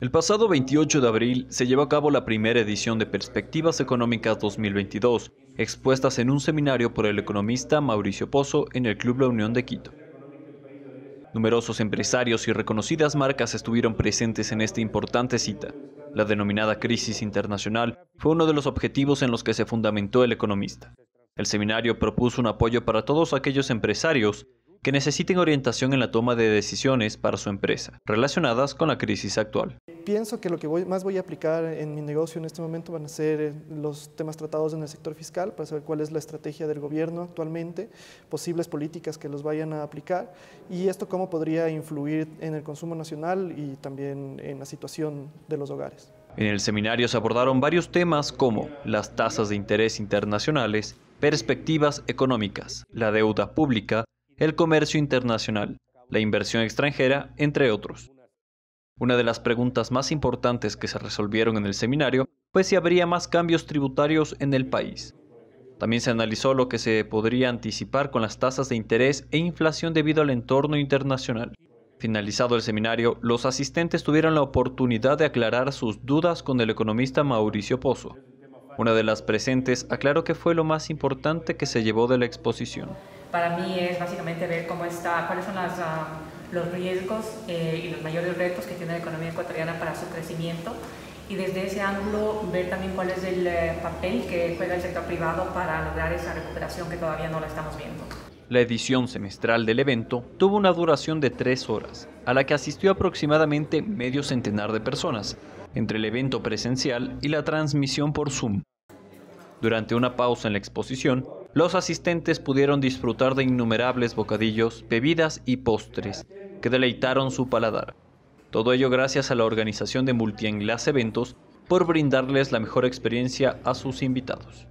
El pasado 28 de abril se llevó a cabo la primera edición de Perspectivas Económicas 2022, expuestas en un seminario por el economista Mauricio Pozo en el Club La Unión de Quito. Numerosos empresarios y reconocidas marcas estuvieron presentes en esta importante cita. La denominada crisis internacional fue uno de los objetivos en los que se fundamentó el economista. El seminario propuso un apoyo para todos aquellos empresarios que necesiten orientación en la toma de decisiones para su empresa, relacionadas con la crisis actual. Pienso que lo que más voy a aplicar en mi negocio en este momento van a ser los temas tratados en el sector fiscal, para saber cuál es la estrategia del gobierno actualmente, posibles políticas que los vayan a aplicar, y esto cómo podría influir en el consumo nacional y también en la situación de los hogares. En el seminario se abordaron varios temas como las tasas de interés internacionales, perspectivas económicas, la deuda pública, el comercio internacional, la inversión extranjera, entre otros. Una de las preguntas más importantes que se resolvieron en el seminario fue si habría más cambios tributarios en el país. También se analizó lo que se podría anticipar con las tasas de interés e inflación debido al entorno internacional. Finalizado el seminario, los asistentes tuvieron la oportunidad de aclarar sus dudas con el economista Mauricio Pozo. Una de las presentes aclaró que fue lo más importante que se llevó de la exposición. Para mí es básicamente ver cuáles son los riesgos y los mayores retos que tiene la economía ecuatoriana para su crecimiento, y desde ese ángulo ver también cuál es el papel que juega el sector privado para lograr esa recuperación que todavía no la estamos viendo. La edición semestral del evento tuvo una duración de 3 horas, a la que asistió aproximadamente medio centenar de personas, entre el evento presencial y la transmisión por Zoom. Durante una pausa en la exposición, los asistentes pudieron disfrutar de innumerables bocadillos, bebidas y postres que deleitaron su paladar. Todo ello gracias a la organización de Multienlace Eventos por brindarles la mejor experiencia a sus invitados.